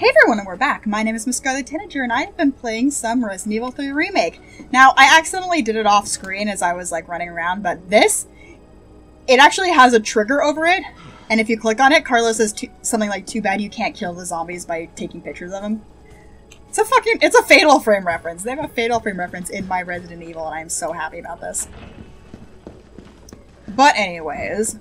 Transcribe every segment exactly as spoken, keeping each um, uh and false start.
Hey everyone, and we're back. My name is MissScarletTanager, and I have been playing some Resident Evil three Remake. Now, I accidentally did it off screen as I was, like, running around, but this, it actually has a trigger over it, and if you click on it, Carlos says too, something like, too bad you can't kill the zombies by taking pictures of them. It's a fucking, it's a Fatal Frame reference. They have a Fatal Frame reference in my Resident Evil, and I am so happy about this. But anyways,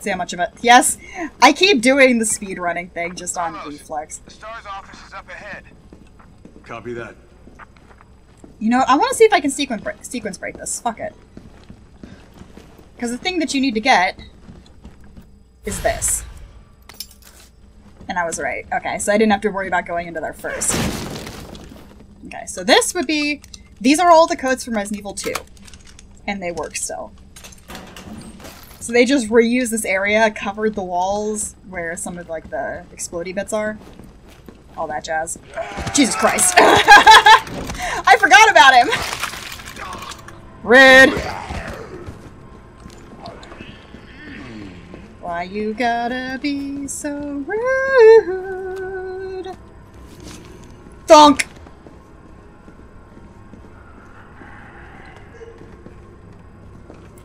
see how much of it. Yes, I keep doing the speed running thing just on reflex. The Star's office is up ahead. Copy that. You know, I want to see if I can sequence break, sequence break this. Fuck it. Because the thing that you need to get is this. And I was right. Okay, so I didn't have to worry about going into there first. Okay, so this would be... These are all the codes from Resident Evil two. And they work still. So they just reused this area, covered the walls where some of, like, the explodey bits are. All that jazz. Jesus Christ. I forgot about him! Red! Why you gotta be so rude? Thunk!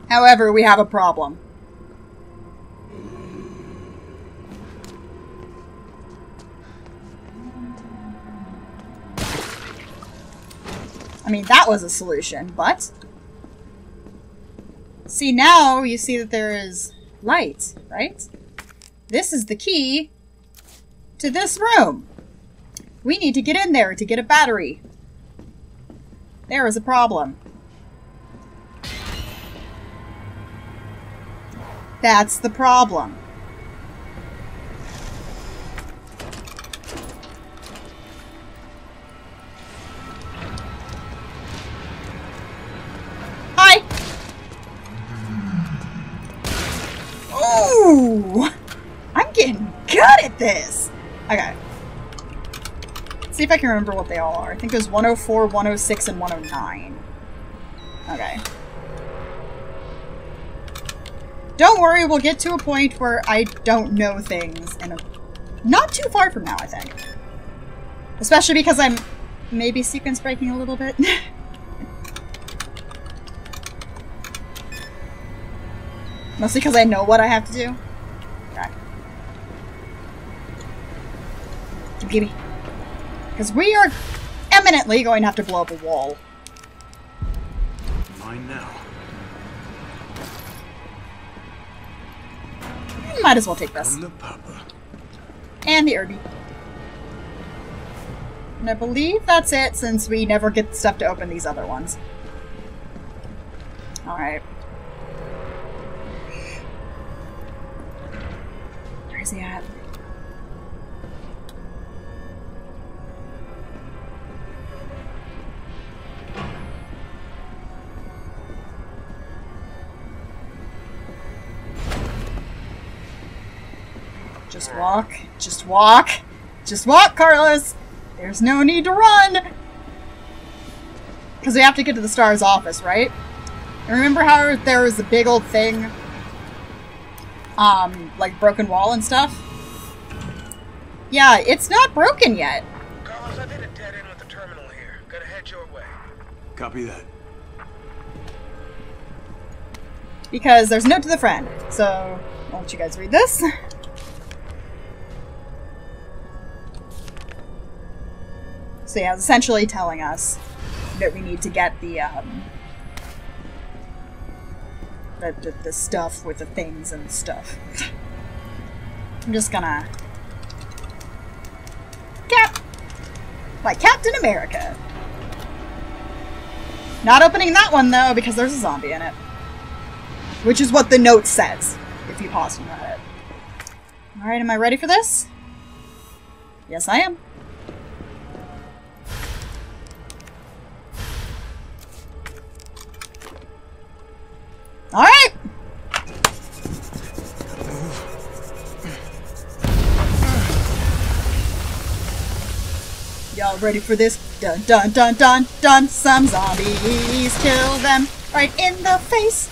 However, we have a problem. I mean, that was a solution, but... See, now you see that there is light, right? This is the key to this room. We need to get in there to get a battery. There is a problem. That's the problem. This. Okay. Let's see if I can remember what they all are. I think there's one oh four, one oh six, and one oh nine. Okay. Don't worry, we'll get to a point where I don't know things in a... Not too far from now, I think. Especially because I'm maybe sequence breaking a little bit. Mostly because I know what I have to do. Gimme. Because we are eminently going to have to blow up a wall. Mine now. Might as well take this. The papa. And the Irby. And I believe that's it, since we never get stuff to open these other ones. Alright. Where is he at? Just walk. Just walk. Just walk, Carlos! There's no need to run! Because we have to get to the Star's office, right? And remember how there was a big old thing? Um, like broken wall and stuff? Yeah, it's not broken yet. Carlos, I've hit a dead end with the terminal here. Gotta head your way. Copy that. Because there's a note to the friend. So, why don't you guys read this? So yeah, it's essentially telling us that we need to get the, um, the, the, the stuff with the things and stuff. I'm just gonna... Cap! Like Captain America! Not opening that one, though, because there's a zombie in it. Which is what the note says, if you pause and read it. Alright, am I ready for this? Yes, I am. All right. Y'all ready for this? Dun dun dun dun dun. Some zombies, kill them right in the face.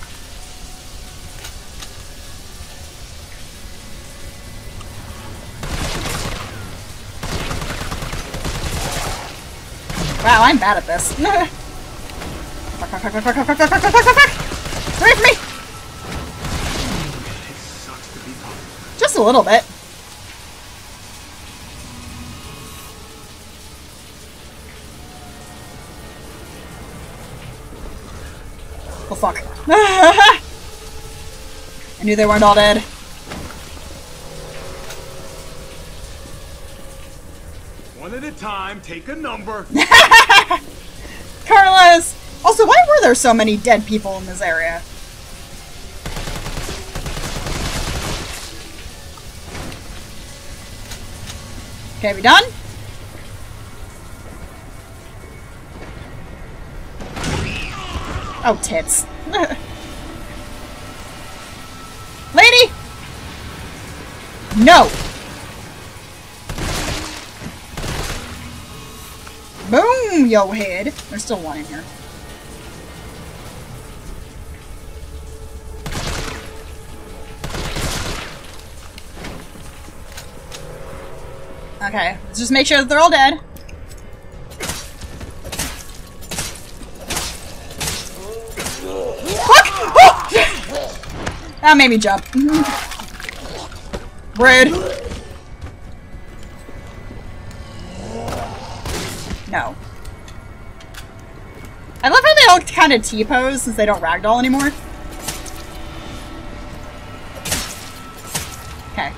Wow, I'm bad at this. Fuck, fuck, fuck, fuck, fuck, fuck, fuck, fuck, fuck, fuck! Away from me! It sucks to be popular. Just a little bit. Oh, fuck. I knew they weren't all dead. One at a time, take a number. Carlos! Also, why were there so many dead people in this area? Okay, we done? Oh, tits. Lady! No! Boom, yo head. There's still one in here. Okay, let's just make sure that they're all dead. That made me jump. Rude. No. I love how they all kind of T-pose since they don't ragdoll anymore. Okay.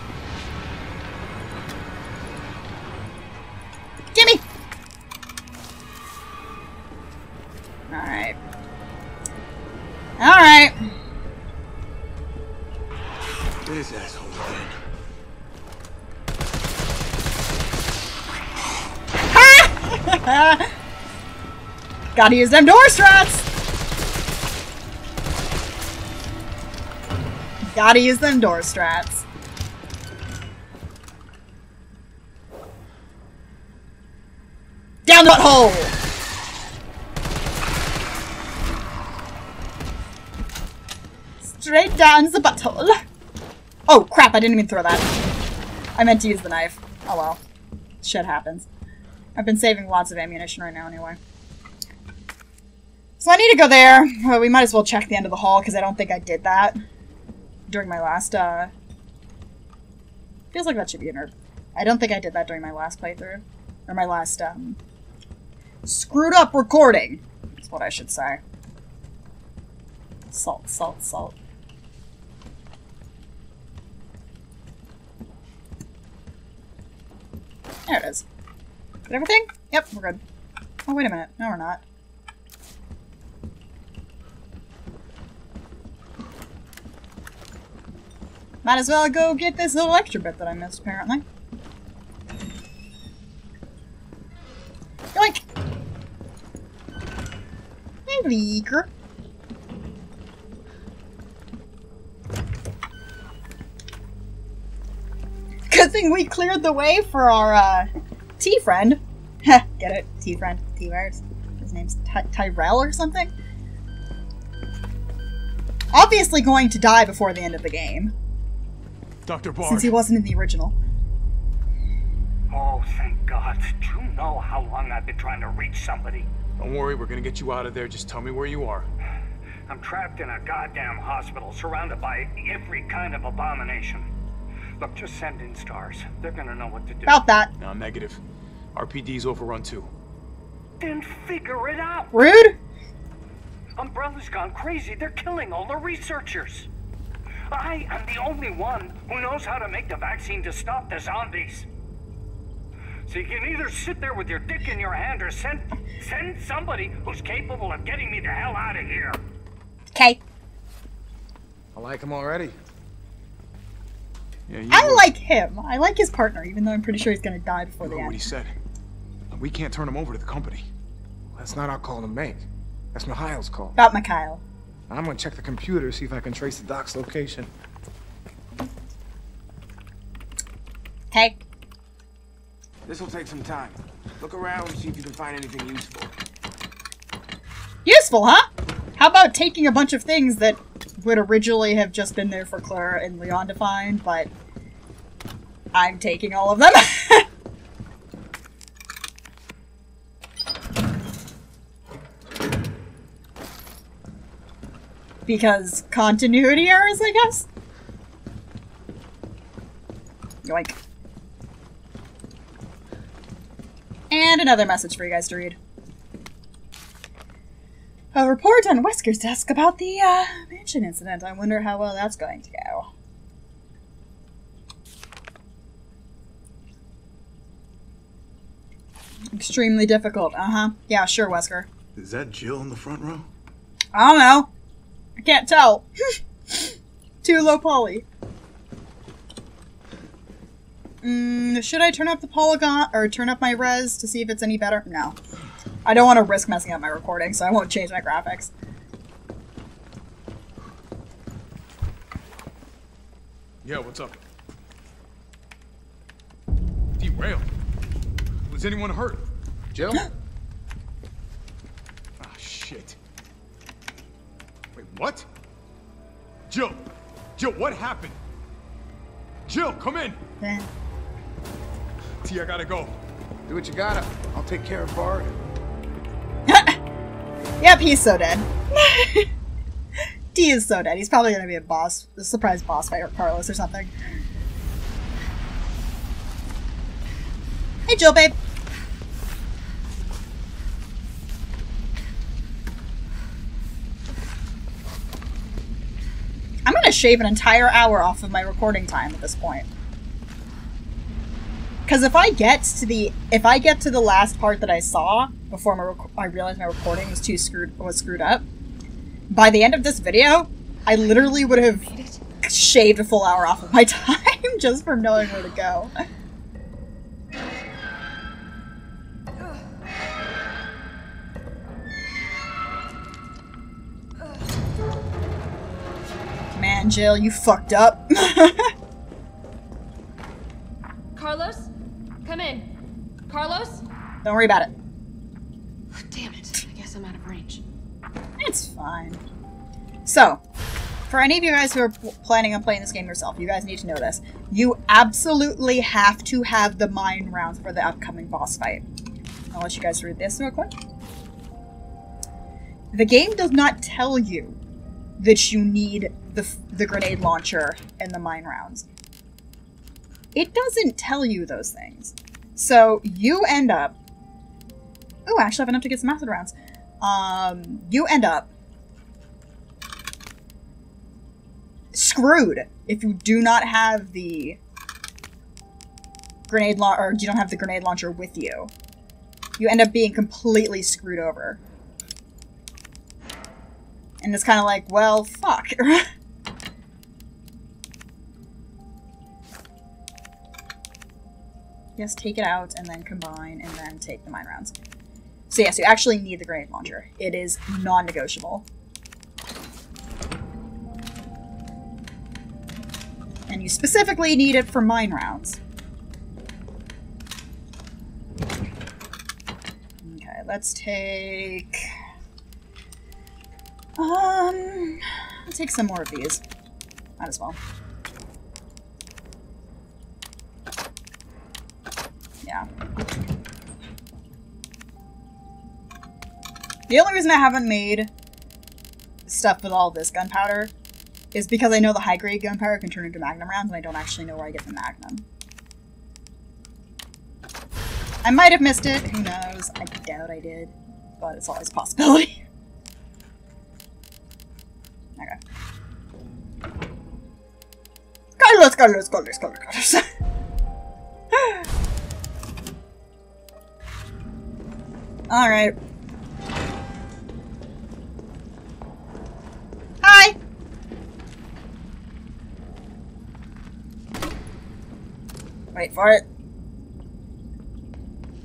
Gimme! Alright. Alright. This asshole again. Ha! Gotta use them door strats! Gotta use them door strats. Down the hole! Straight down the butthole. Oh crap, I didn't even throw that. I meant to use the knife. Oh well. Shit happens. I've been saving lots of ammunition right now anyway. So I need to go there. Well, we might as well check the end of the hall because I don't think I did that during my last, uh... feels like that should be a nerve. I don't think I did that during my last playthrough. Or my last, um... screwed up recording! That's what I should say. Salt, salt, salt. There it is. Is that everything? Yep, we're good. Oh, wait a minute. No, we're not. Might as well go get this little extra bit that I missed, apparently. Yoink! And leaker. Good thing we cleared the way for our, uh, tea friend. Heh, get it? Tea friend. Tea wares. His name's Ty Tyrell or something? Obviously going to die before the end of the game. Doctor Bard. Since he wasn't in the original. Oh, thank God. Do you know how long I've been trying to reach somebody? Don't worry, we're gonna get you out of there. Just tell me where you are. I'm trapped in a goddamn hospital, surrounded by every kind of abomination. Look, just send in stars. They're gonna know what to do. About that. No, negative. R P D's overrun too. Then figure it out. Rude. Umbrella's gone crazy. They're killing all the researchers. I am the only one who knows how to make the vaccine to stop the zombies. So you can either sit there with your dick in your hand or send send somebody who's capable of getting me the hell out of here. Okay. I like him already. Yeah, I were. like him. I like his partner, even though I'm pretty sure he's gonna die before the end. What he said. We can't turn him over to the company. That's not our call to make. That's Mikhail's call. About Mikhail. I'm gonna check the computer, see if I can trace the doc's location. Okay. This will take some time. Look around and see if you can find anything useful. Useful, huh? How about taking a bunch of things that would originally have just been there for Claire and Leon to find, but I'm taking all of them. Because continuity errors, I guess? Yoink. And another message for you guys to read. A report on Wesker's desk about the uh, mansion incident. I wonder how well that's going to go. Extremely difficult. Uh-huh. Yeah, sure, Wesker. Is that Jill in the front row? I don't know. I can't tell. Too low poly. Mm, should I turn up the polygon or turn up my res to see if it's any better? No. I don't want to risk messing up my recording, so I won't change my graphics. Yeah, what's up? Derailed. Was anyone hurt? Jill? Ah, oh, shit. Wait, what? Jill! Jill, what happened? Jill, come in! Yeah. T, I gotta go. Do what you gotta. I'll take care of Bard. Yep, he's so dead. D is so dead. He's probably gonna be a boss, a surprise boss fight with Carlos or something. Hey, Jill, babe. I'm gonna shave an entire hour off of my recording time at this point. Because if I get to the if I get to the last part that I saw before my rec I realized my recording was too screwed was screwed up, by the end of this video, I literally would have shaved a full hour off of my time just for knowing where to go. Man, Jill, you fucked up. Carlos? Come in. Carlos? Don't worry about it. Oh, damn it. I guess I'm out of range. It's fine. So, for any of you guys who are planning on playing this game yourself, you guys need to know this. You absolutely have to have the mind rounds for the upcoming boss fight. I'll let you guys read this real quick. The game does not tell you that you need the, the grenade launcher and the mine rounds. It doesn't tell you those things. So you end up... Ooh, I actually have enough to get some acid rounds. Um, you end up... screwed if you do not have the... grenade launcher, or you don't have the grenade launcher with you. You end up being completely screwed over. And it's kind of like, well, fuck. Yes, take it out, and then combine, and then take the mine rounds. So yes, you actually need the grenade launcher. It is non-negotiable. And you specifically need it for mine rounds. Okay, let's take... Um... I'll take some more of these. Might as well. Yeah. The only reason I haven't made stuff with all this gunpowder is because I know the high-grade gunpowder can turn into magnum rounds and I don't actually know where I get the magnum. I might have missed it. Who knows? I doubt I did. But it's always a possibility. Okay. Carlos, Carlos, Carlos, Carlos, Carlos. All right. Hi. Wait for it.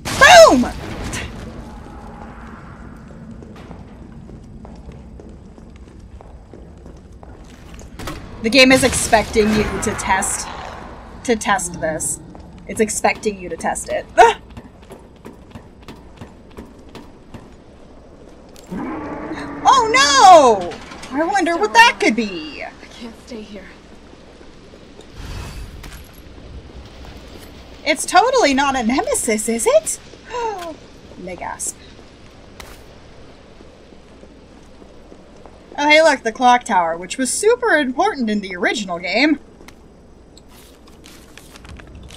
Boom! The game is expecting you to test to test this. It's expecting you to test it. Oh no! I wonder what that could be. I can't stay here. It's totally not a nemesis, is it? Leg gasp. Oh, hey look, the clock tower, which was super important in the original game.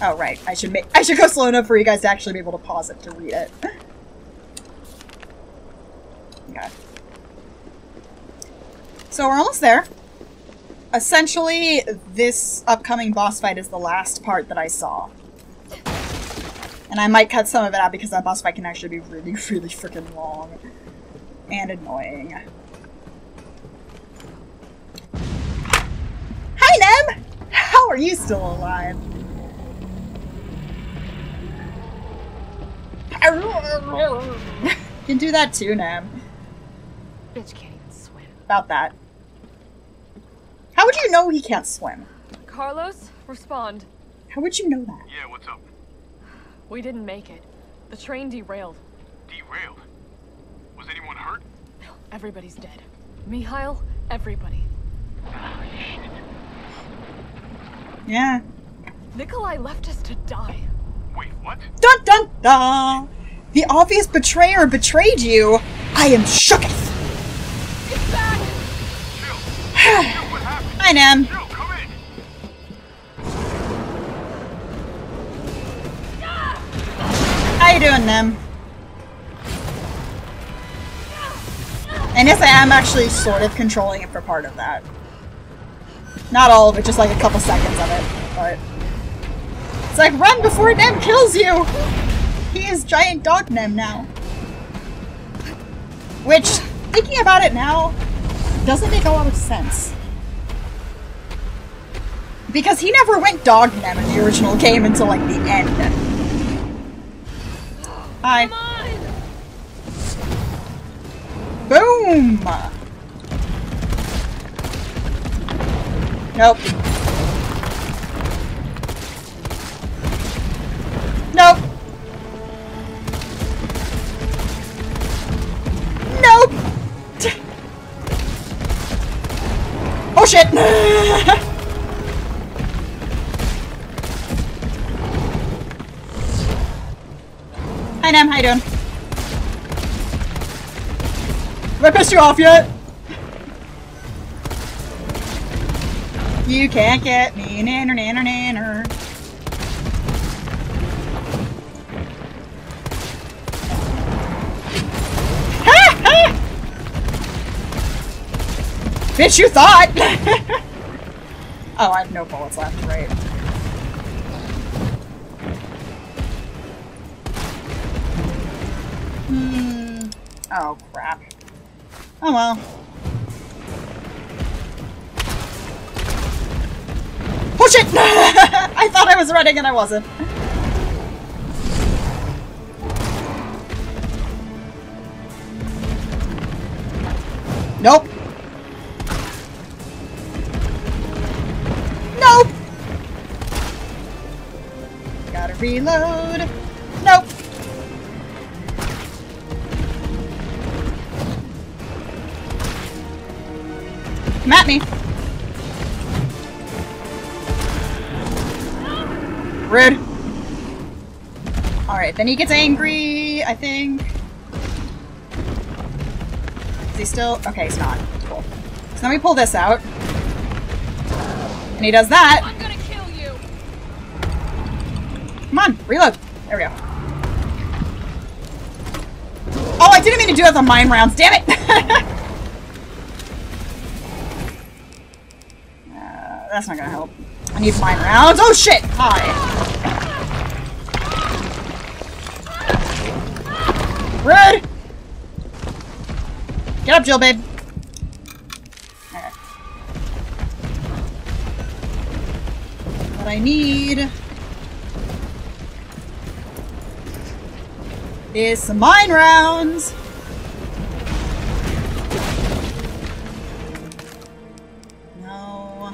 Oh, right. I should make- I should go slow enough for you guys to actually be able to pause it to read it. Okay. So we're almost there. Essentially, this upcoming boss fight is the last part that I saw. And I might cut some of it out because that boss fight can actually be really, really freaking long. And annoying. Hi, Nem! How are you still alive? You can do that too, Nam. Bitch can't even swim. About that. How would you know he can't swim? Carlos, respond. How would you know that? Yeah, what's up? We didn't make it. The train derailed. Derailed? Was anyone hurt? No, everybody's dead. Mikhail, everybody. Oh, shit. Yeah. Nikolai left us to die. Wait, what? Dun dun dun! The obvious betrayer betrayed you! I am shooketh! It's back! Jill, Jill, what happened? Hi, Nam. Jill, come in. How you doing, Nam? And yes, I am actually sort of controlling it for part of that. Not all of it, just like a couple seconds of it, but... It's like, run before Nem kills you! He is giant dog Nem now. Which, thinking about it now, doesn't make a lot of sense. Because he never went dog Nem in the original game until, like, the end. Hi. Boom! Nope. Nope. Nope. Oh shit. Hi, Nam. How you doing? Have I pissed you off yet? You can't get me, nanner, nanner, nanner. Bitch, you thought! Oh, I have no bullets left, right. Hmm. Oh, crap. Oh, well. Oh, shit! I thought I was running and I wasn't. Nope. Reload. Nope. Come at me. Rude. Alright, then he gets angry, I think. Is he still? Okay, he's not. Cool. So now we pull this out. And he does that. Come on, reload. There we go. Oh, I didn't mean to do that with the mine rounds. Damn it! uh, that's not gonna help. I need mine rounds. Oh shit! Hi. Red. Get up, Jill, babe. Okay. What I need. Is some mine rounds. No.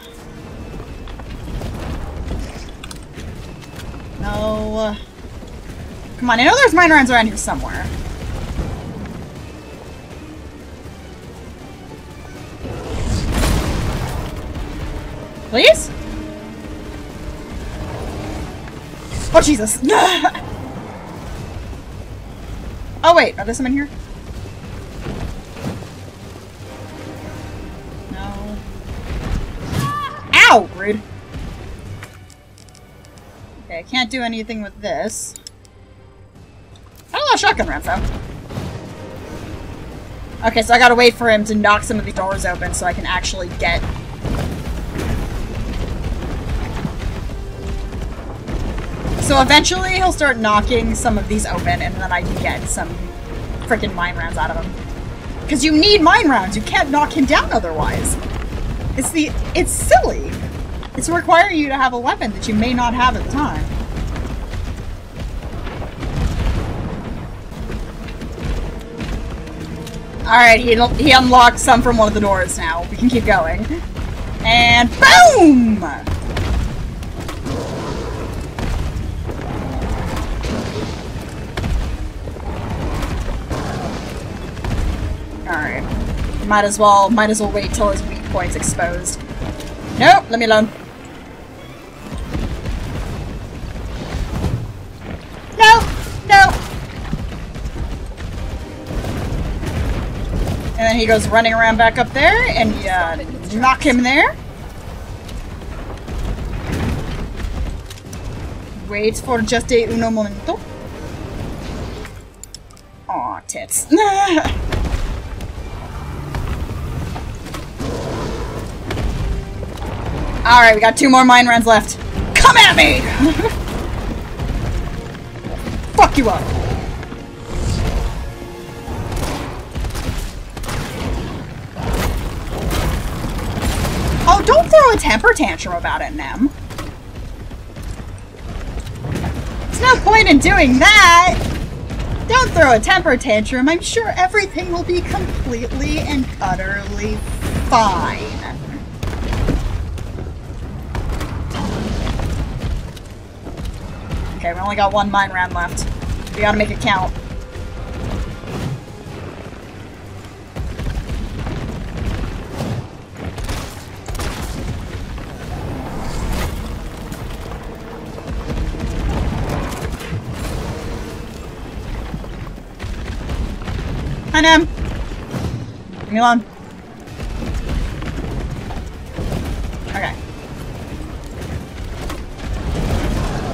No. Come on, I know there's mine rounds around here somewhere. Please? Oh, Jesus. Oh wait, are there some in here? Ow! Rude. Okay, I can't do anything with this. I don't know, shotgun rounds though. Okay, so I gotta wait for him to knock some of the doors open so I can actually get... So eventually he'll start knocking some of these open and then I can get some freaking mine rounds out of him. Because you need mine rounds, you can't knock him down otherwise. It's the- it's silly. It's requiring you to have a weapon that you may not have at the time. Alright, he, he unlocked some from one of the doors now. We can keep going. And boom! Alright. Might as well, might as well wait till his weak point's exposed. Nope, let me alone. No! No! And then he goes running around back up there, and you uh, knock him there. Wait for just a uno momento. Aw, tits. Alright, we got two more mine runs left. Come at me! Fuck you up. Oh, don't throw a temper tantrum about it, Nem. There's no point in doing that! Don't throw a temper tantrum. I'm sure everything will be completely and utterly fine. Okay, we only got one mine round left. We gotta make it count. Hi, Nem. Leave me alone. Okay.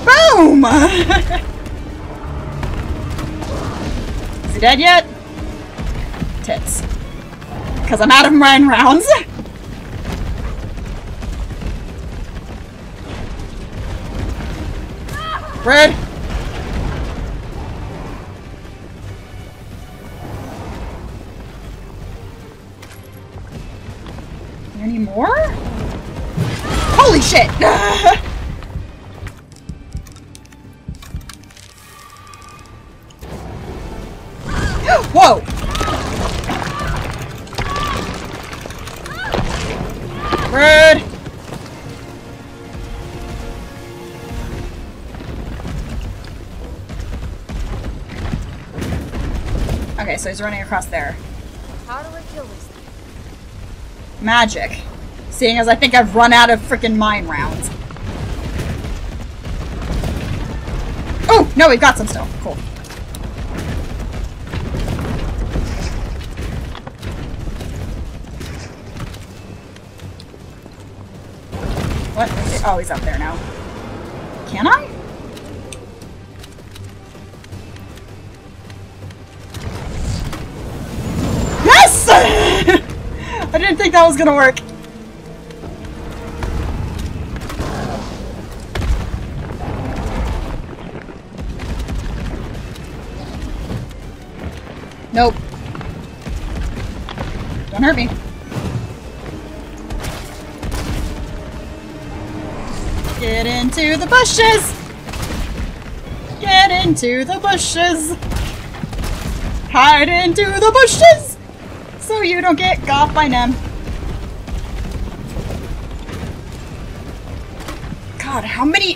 Boom! Is he dead yet? Tits. Because I'm out of mine rounds. Red. Any more? Holy shit! Whoa! Red! Okay, so he's running across there. How do I kill this? Magic. Seeing as I think I've run out of freaking mine rounds. Oh! No, we've got some still. Cool. What is it? Oh, he's up there now. Can I? Yes! I didn't think that was gonna work. Nope. Don't hurt me. Get into the bushes! Get into the bushes! Hide into the bushes! So you don't get got by Nem. God, how many-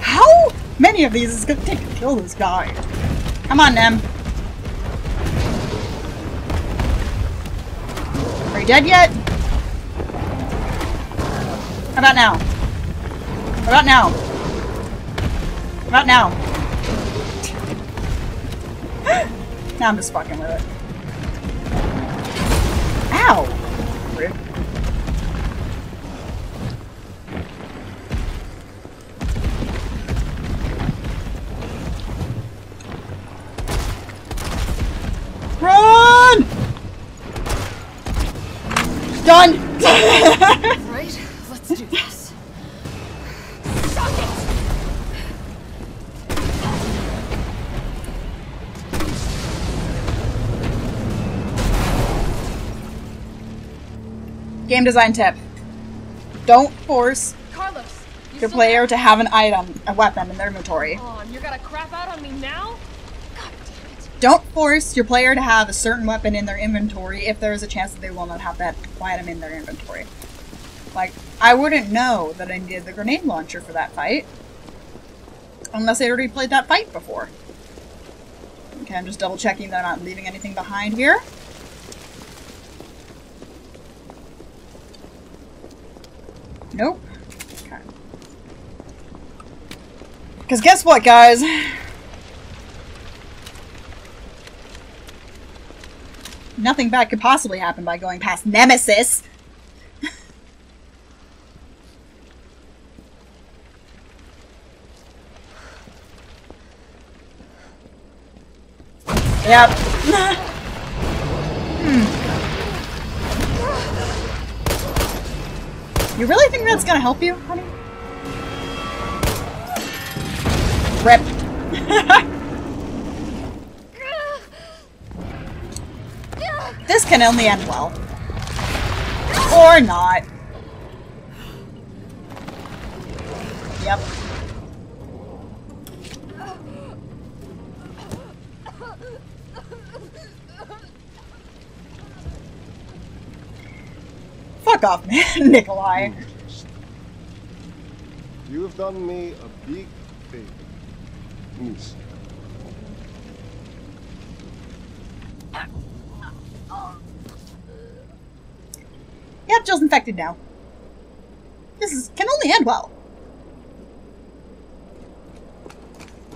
How many of these is gonna take to kill this guy? Come on, Nem. Are you dead yet? How about now? How about now? How about now? Now I'm just fucking with it. Ow! Rip. Done! Right? Let's do this. Game design tip. Don't force Carlos, your player to have an item, a weapon in their inventory. Come on, you're gonna crap out on me now? Don't force your player to have a certain weapon in their inventory if there is a chance that they will not have that item in their inventory. Like, I wouldn't know that I needed the grenade launcher for that fight. Unless they already played that fight before. Okay, I'm just double checking they're not leaving anything behind here. Nope. Okay. Because guess what, guys? Nothing bad could possibly happen by going past Nemesis. Yep. hmm. You really think that's gonna help you, honey? Rip. This can only end well. Or not. Yep. Fuck off, man, Nikolai. You have done me a big favor, Miss. Yep, Jill's infected now. This is, can only end well.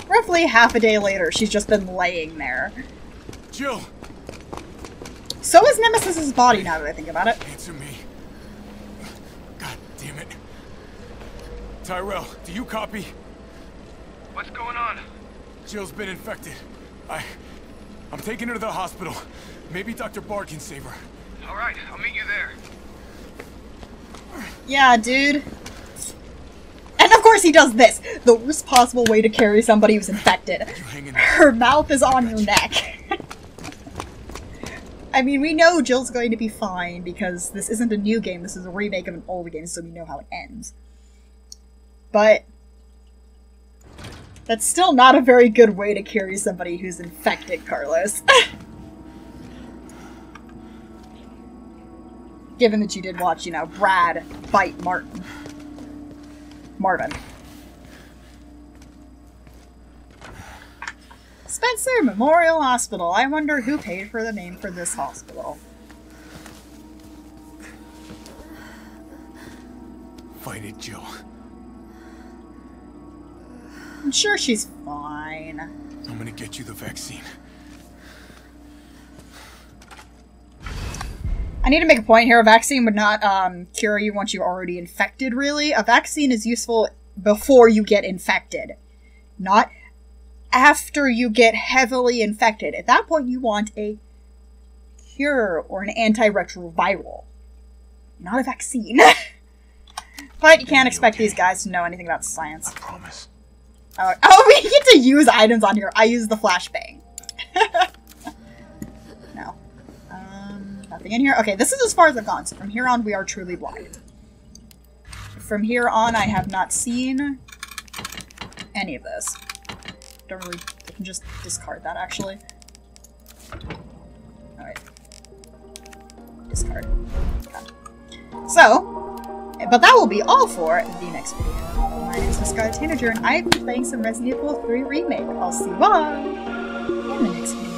Roughly half a day later, she's just been laying there. Jill! So is Nemesis's body, now that I think about it. Answer me. God damn it. Tyrell, do you copy? What's going on? Jill's been infected. I... I'm taking her to the hospital. Maybe Doctor Barr can save her. Alright, I'll meet you there. Yeah, dude. And of course he does this! The worst possible way to carry somebody who's infected. Her mouth is on your neck. I mean, we know Jill's going to be fine because this isn't a new game, this is a remake of an old game, so we know how it ends. But... that's still not a very good way to carry somebody who's infected, Carlos. Given that you did watch, you know, Brad fight Martin. Marvin. Spencer Memorial Hospital. I wonder who paid for the name for this hospital. Fight it, Jill. I'm sure she's fine. I'm gonna get you the vaccine. I need to make a point here. A vaccine would not um, cure you once you're already infected, really. A vaccine is useful before you get infected, not after you get heavily infected. At that point, you want a cure or an antiretroviral, not a vaccine. But you can't expect okay. these guys to know anything about science. I promise. Oh, oh, we get to use items on here. I use the flashbang. Nothing in here. Okay, this is as far as I've gone, so from here on we are truly blind. From here on I have not seen any of this. Don't really, I can just discard that actually. Alright. Discard. Okay. So, but that will be all for the next video. My name is MissScarletTanager and I've been playing some Resident Evil three Remake. I'll see you all in the next video.